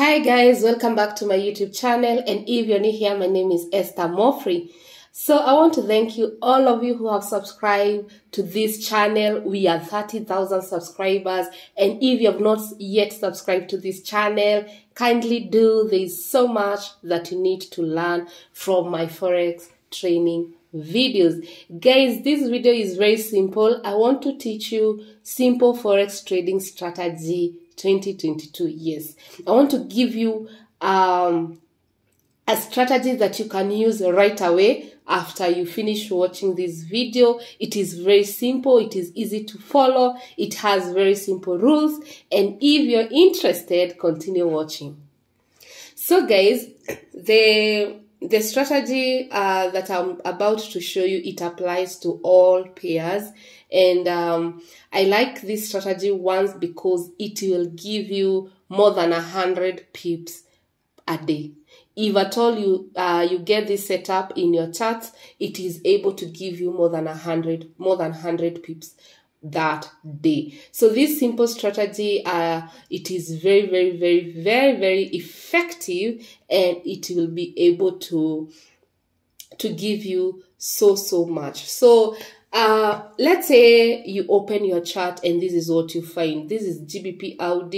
Hi guys, welcome back to my YouTube channel, and if you're new here, my name is Esther Mofrey. So I want to thank you, all of you who have subscribed to this channel. We are 30,000 subscribers, and if you have not yet subscribed to this channel, kindly do. There is so much that you need to learn from my Forex training videos. Guys, this video is very simple. I want to teach you simple Forex trading strategy 2022. Yes, I want to give you a strategy that you can use right away after you finish watching this video. It is very simple, it is easy to follow, it has very simple rules, and if you're interested, continue watching. So guys, the strategy that I'm about to show you, it applies to all pairs, and I like this strategy once because it will give you more than 100 pips a day. If at all you get this set up in your charts, it is able to give you more than 100 pips that day. So this simple strategy, it is very effective, and it will be able to give you so much. So let's say you open your chart, and this is what you find. This is GBP AUD,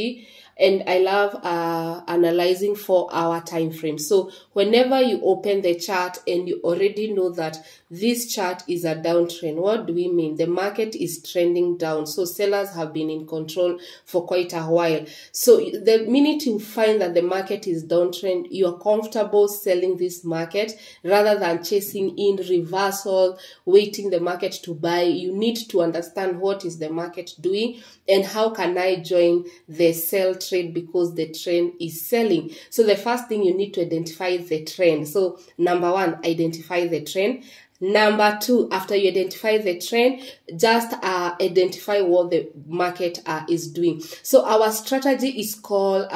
and I love analyzing 4-hour time frame. So whenever you open the chart and you already know that this chart is a downtrend, what do we mean? The market is trending down. So sellers have been in control for quite a while. So the minute you find that the market is downtrend, you are comfortable selling this market rather than chasing in reversal, waiting the market to buy. You need to understand what is the market doing and how can I join the sell trend, because the trend is selling. So the first thing, you need to identify the trend. So number one, identify the trend. Number two, after you identify the trend, just identify what the market is doing. So our strategy is called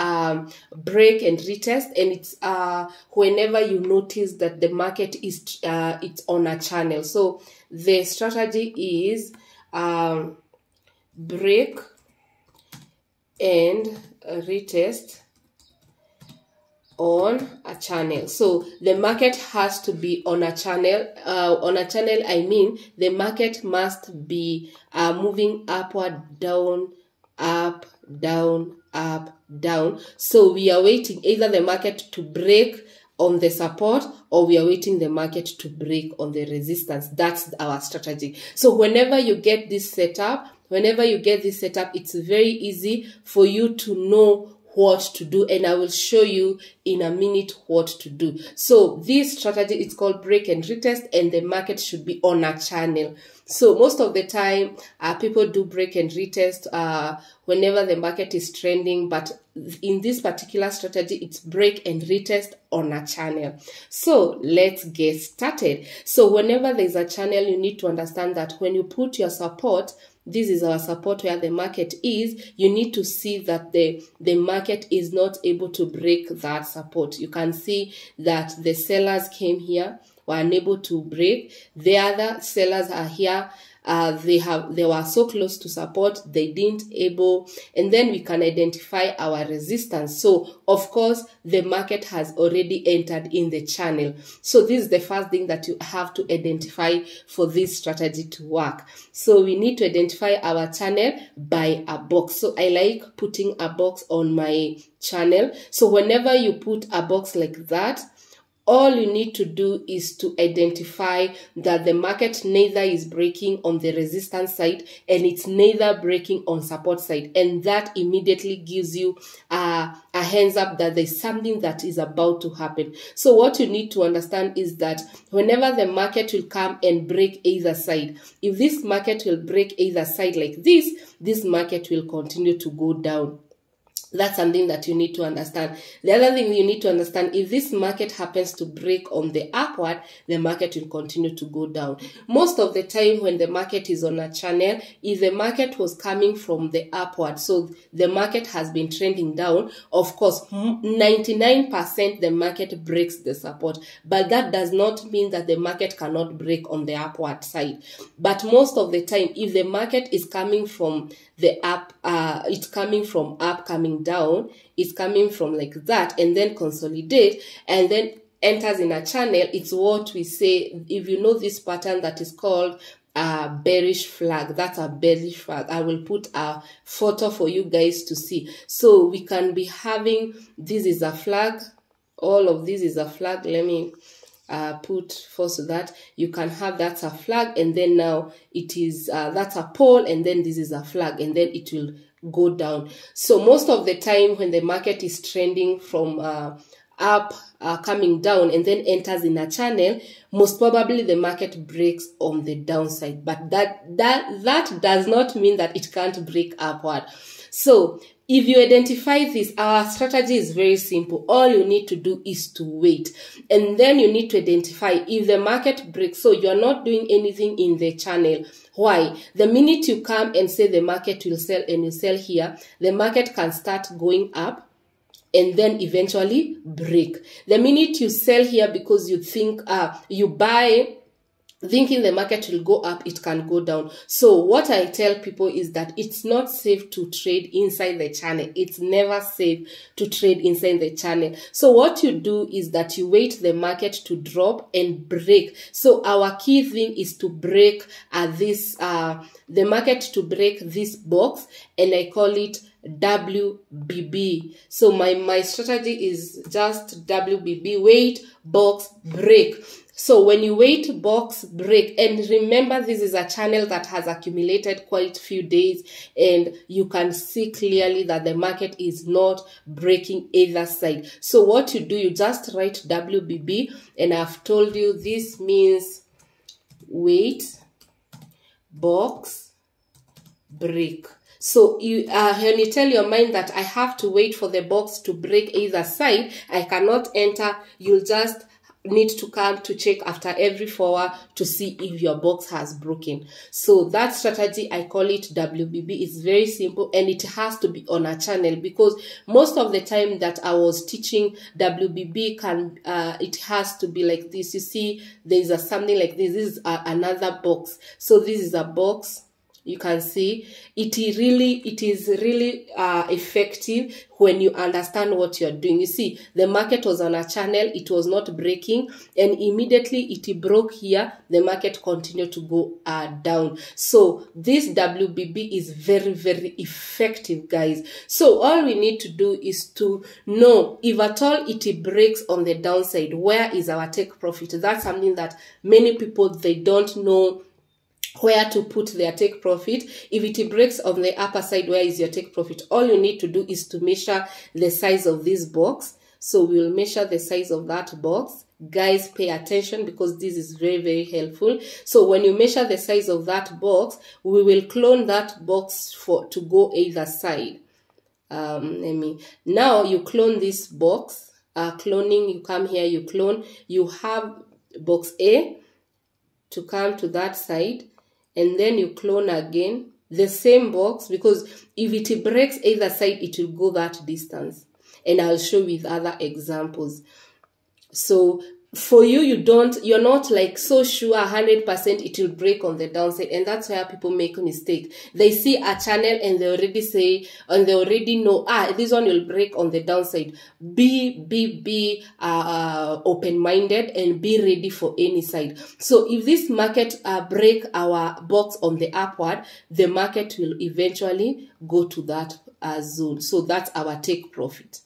break and retest, and it's whenever you notice that the market is it's on a channel. So the strategy is break and retest on a channel. So the market has to be on a channel. I mean, the market must be moving upward, down, up, down, up, down. So we are waiting either the market to break on the support, or we are waiting the market to break on the resistance. That's our strategy. So whenever you get this setup, it's very easy for you to know what to do, and I will show you in a minute what to do. So this strategy is called break and retest, and the market should be on a channel. So most of the time, people do break and retest whenever the market is trending, but in this particular strategy, it's break and retest on a channel. So let's get started. So whenever there's a channel, you need to understand that when you put your support, this is our support where the market is, you need to see that the market is not able to break that support. You can see that the sellers came here, were unable to break. The other sellers are here. They were so close to support, they didn't able, and then we can identify our resistance. So of course, the market has already entered in the channel. So this is the first thing that you have to identify for this strategy to work. So we need to identify our channel by a box. So I like putting a box on my channel. So whenever you put a box like that, all you need to do is to identify that the market neither is breaking on the resistance side, and it's neither breaking on support side. And that immediately gives you a hands up that there's something that is about to happen. So what you need to understand is that whenever the market will come and break either side, if this market will break either side like this, this market will continue to go down. That's something that you need to understand. The other thing you need to understand, if this market happens to break on the upward, the market will continue to go down. Most of the time when the market is on a channel, if the market was coming from the upward, so the market has been trending down, of course, 99% the market breaks the support. But that does not mean that the market cannot break on the upward side. But most of the time, if the market is coming from the up, it's coming from up, coming down is coming from like that, and then consolidate and then enters in a channel. It's what we say, if you know this pattern, that is called a bearish flag. That's a bearish flag. I will put a photo for you guys to see. So we can be having, this is a flag, all of this is a flag. Let me put first so that you can have, that's a flag, and then now it is that's a pole, and then this is a flag, and then it will go down. So most of the time when the market is trending from up, coming down, and then enters in a channel, most probably the market breaks on the downside, but that does not mean that it can't break upward. So if you identify this, our strategy is very simple. All you need to do is to wait, and then you need to identify if the market breaks. So you're not doing anything in the channel. Why? The minute you come and say the market will sell, and you sell here, the market can start going up and then eventually break. The minute you sell here because you think, you buy thinking the market will go up, it can go down. So what I tell people is that it's not safe to trade inside the channel. It's never safe to trade inside the channel. So what you do is that you wait the market to drop and break. So our key thing is to break the market to break this box, and I call it WBB. So my strategy is just WBB, wait, box, break. So when you wait, box, break, and remember this is a channel that has accumulated quite few days, and you can see clearly that the market is not breaking either side. So what you do, you just write WBB, and I've told you this means wait, box, break. So you, when you tell your mind that I have to wait for the box to break either side, I cannot enter, you'll just need to come to check after every 4 hours to see if your box has broken. So that strategy, I call it WBB. It's very simple, and it has to be on a channel, because most of the time that I was teaching WBB, it has to be like this. You see, there's something like this. This is another box. So this is a box. You can see it is really effective when you understand what you're doing. You see, the market was on a channel, it was not breaking, and immediately it broke here, the market continued to go down. So this WBB is very, very effective, guys. So all we need to do is to know if at all it breaks on the downside, where is our take profit? That's something that many people, they don't know where to put their take profit. If it breaks on the upper side, where is your take profit? All you need to do is to measure the size of this box. So we'll measure the size of that box. Guys, pay attention, because this is very, very helpful. So when you measure the size of that box, we will clone that box to go either side. Now you clone this box. Cloning, you come here, you clone. You have box A to come to that side, and then you clone again the same box, because if it breaks either side, it will go that distance, and I'll show with other examples. So for you're not like so sure 100% it will break on the downside, and that's where people make a mistake. They see a channel and they already say, and they already know, this one will break on the downside. Be open-minded and be ready for any side. So if this market break our box on the upward, the market will eventually go to that zone. So that's our take profit.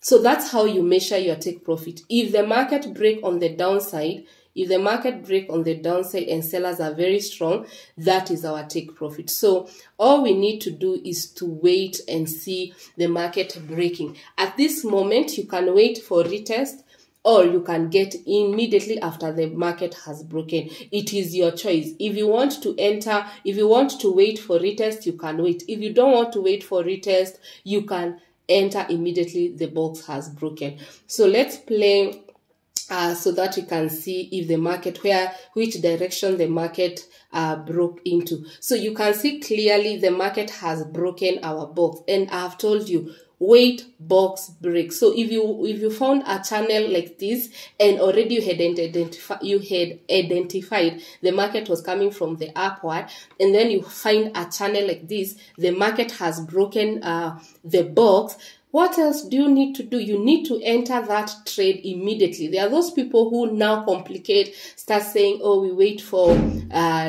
So that's how you measure your take profit. If the market break on the downside, if the market break on the downside and sellers are very strong, that is our take profit. So all we need to do is to wait and see the market breaking. At this moment, you can wait for retest, or you can get immediately after the market has broken. It is your choice. If you want to enter, if you want to wait for retest, you can wait. If you don't want to wait for retest, you can enter immediately the box has broken. So let's play so that we can see if the market, which direction the market broke into. So you can see clearly the market has broken our box, and I've told you wait, box, break. So if you found a channel like this, and already you had identified the market was coming from the upward, and then you find a channel like this, the market has broken the box, What else do you need to do? You need to enter that trade immediately. There are those people who now complicate, start saying, oh, we wait for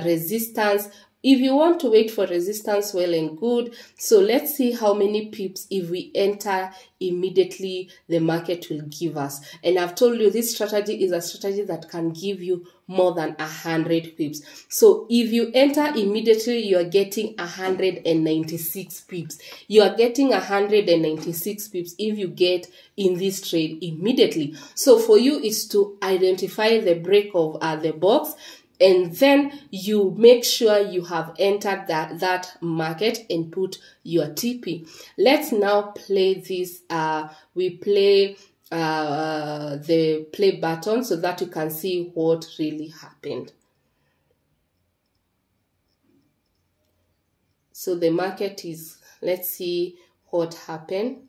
resistance. If you want to wait for resistance, well and good. So let's see how many pips if we enter immediately the market will give us. And I've told you this strategy is a strategy that can give you more than 100 pips. So if you enter immediately, you are getting 196 pips. You are getting 196 pips if you get in this trade immediately. So for you, it's to identify the break of the box. And then you make sure you have entered that market and put your TP. Let's now play this. We play the play button so that you can see what really happened. So the market is, let's see what happened.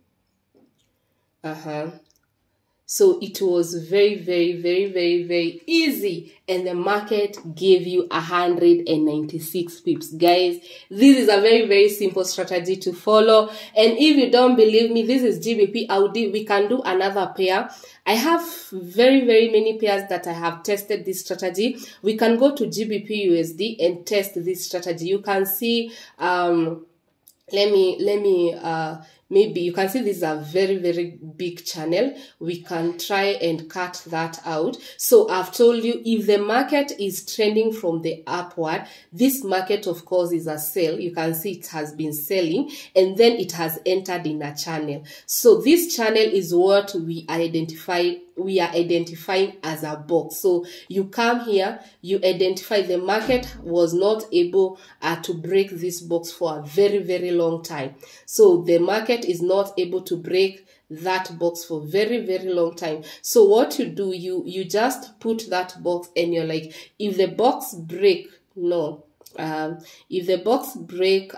So it was very easy, and the market gave you 196 pips. Guys, this is a very simple strategy to follow. And if you don't believe me, this is GBP AUD. We can do another pair. I have very many pairs that I have tested this strategy. We can go to GBP USD and test this strategy. You can see, maybe you can see this is a very big channel. We can try and cut that out. So I've told you, if the market is trending from the upward, this market of course is a sell. You can see it has been selling and then it has entered in a channel. So this channel is what we are identifying as a box. So you come here, you identify the market was not able to break this box for a very long time. So the market is not able to break that box for very long time. So what you do, you just put that box and you're like, if the box break, if the box break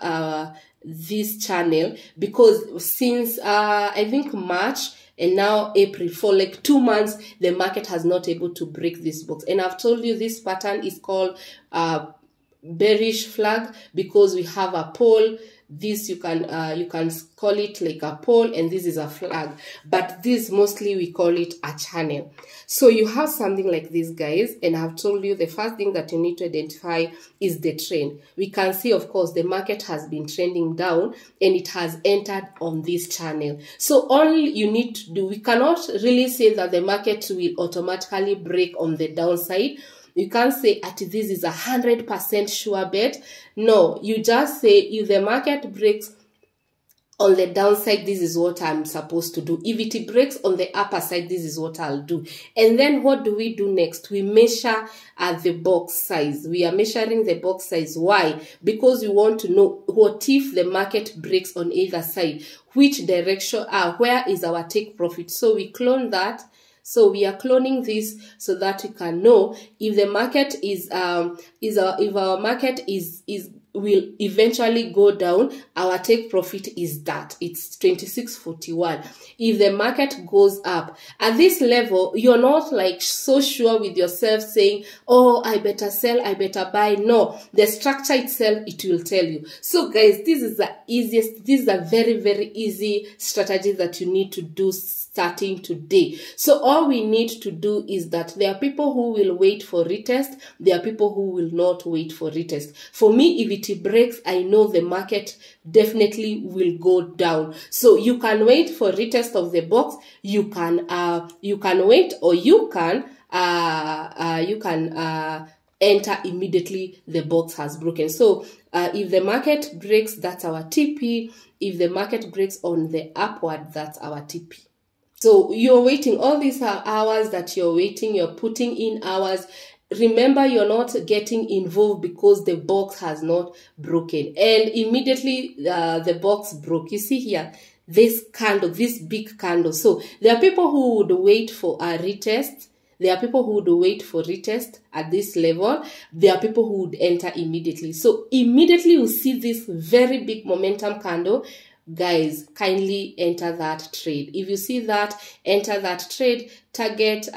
this channel, because since I think March and now April, for like 2 months, the market has not able to break this box. And I've told you this pattern is called bearish flag, because we have a pole. This you can call it like a pole, and this is a flag, but this mostly we call it a channel. So you have something like this, guys, and I've told you the first thing that you need to identify is the trend. We can see, of course, the market has been trending down and it has entered on this channel. So all you need to do, we cannot really say that the market will automatically break on the downside. You can't say at this is 100% sure bet. No, you just say if the market breaks on the downside, this is what I'm supposed to do. If it breaks on the upper side, this is what I'll do. And then what do we do next? We measure at the box size. We are measuring the box size. Why? Because we want to know what if the market breaks on either side, which direction, where is our take profit. So we clone that. So we are cloning this so that we can know if the market will eventually go down, our take profit is that. It's 26.41. If the market goes up, at this level, you're not like so sure with yourself saying, oh, I better sell, I better buy. No, the structure itself, it will tell you. So guys, this is the easiest, this is a very easy strategy that you need to do starting today. So all we need to do is that there are people who will wait for retest. There are people who will not wait for retest. For me, if it breaks, I know the market definitely will go down. So you can wait for retest of the box. You can wait, or you can enter immediately the box has broken. So if the market breaks, that's our TP. If the market breaks on the upward, that's our TP. So you're waiting. All these are hours that you're waiting. You're putting in hours. Remember, you're not getting involved because the box has not broken. And immediately the box broke. You see here, this candle, this big candle. So there are people who would wait for a retest. There are people who would wait for retest at this level. There are people who would enter immediately. So immediately you see this very big momentum candle. Guys, kindly enter that trade. If you see that, enter that trade. Target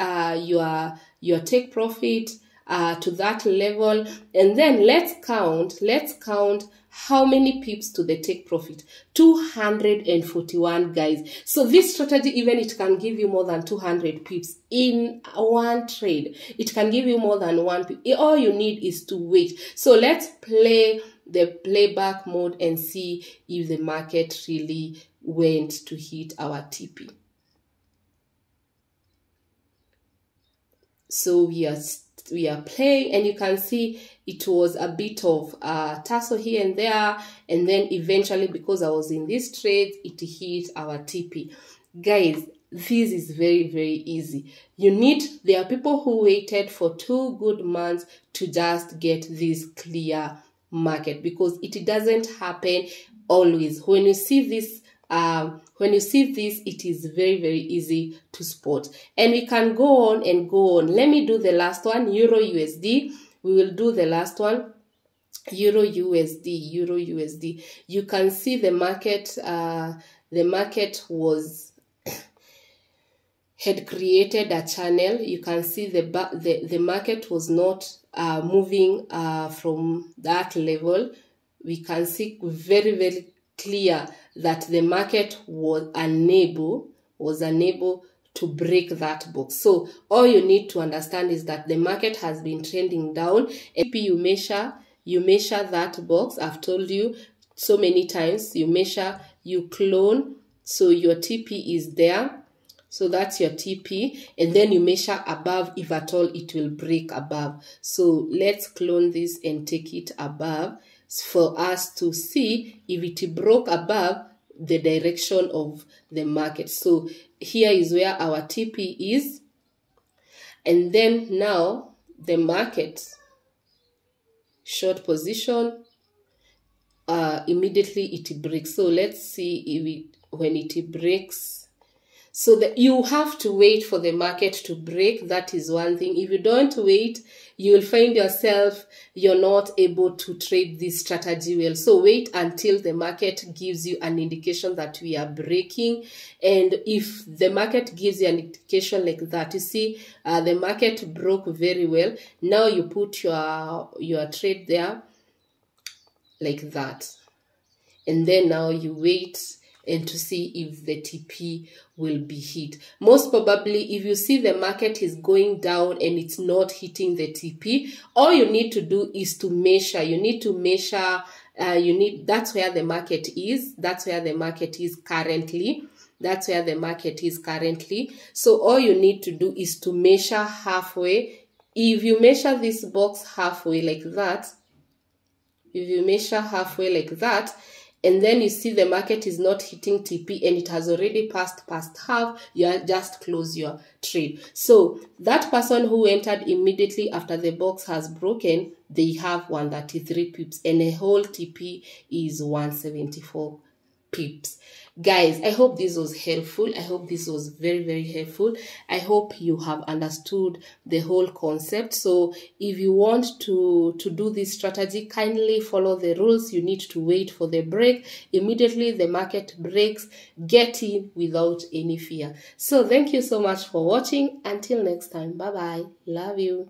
your take profit. to that level, and then let's count how many pips to the take profit. 241, guys. So this strategy, even it can give you more than 200 pips in one trade. It can give you more than one pip. All you need is to wait. So let's play the playback mode and see if the market really went to hit our TP. So we are playing, and you can see it was a bit of tussle here and there, and then eventually, because I was in this trade, it hit our TP. Guys, this is very, very easy. There are people who waited for 2 good months to just get this clear market, because it doesn't happen always. When you see this, it is very, very easy to spot. And we can go on and go on. Let me do the last one, Euro USD. We will do the last one, Euro USD, Euro USD. You can see the market had created a channel. You can see the market was not moving from that level. We can see very, very clear that the market was unable to break that box. So all you need to understand is that the market has been trending down. You measure that box. I've told you so many times, you measure, you clone. So your TP is there. So that's your TP, and then you measure above, if at all it will break above. So let's clone this and take it above for us to see if it broke above the direction of the market. So here is where our TP is, and then now the market short position, immediately it breaks. So let's see when it breaks. So that you have to wait for the market to break. That is one thing. If you don't wait, you will find yourself, you're not able to trade this strategy well. So wait until the market gives you an indication that we are breaking. And if the market gives you an indication like that, you see, the market broke very well. Now you put your trade there like that. And then now you wait and to see if the TP will be hit. Most probably, if you see the market is going down and it's not hitting the TP, all you need to do is to measure. You need to measure, that's where the market is. That's where the market is currently. That's where the market is currently. So all you need to do is to measure halfway. If you measure this box halfway like that, if you measure halfway like that, and then you see the market is not hitting TP and it has already passed past half, you just close your trade. So that person who entered immediately after the box has broken, they have 133 pips, and a whole TP is 174 pips. Guys, I hope this was helpful. I hope this was very, very helpful. I hope you have understood the whole concept. So if you want to do this strategy, kindly follow the rules. You need to wait for the break. Immediately the market breaks, get in without any fear. So thank you so much for watching. Until next time, bye bye. Love you.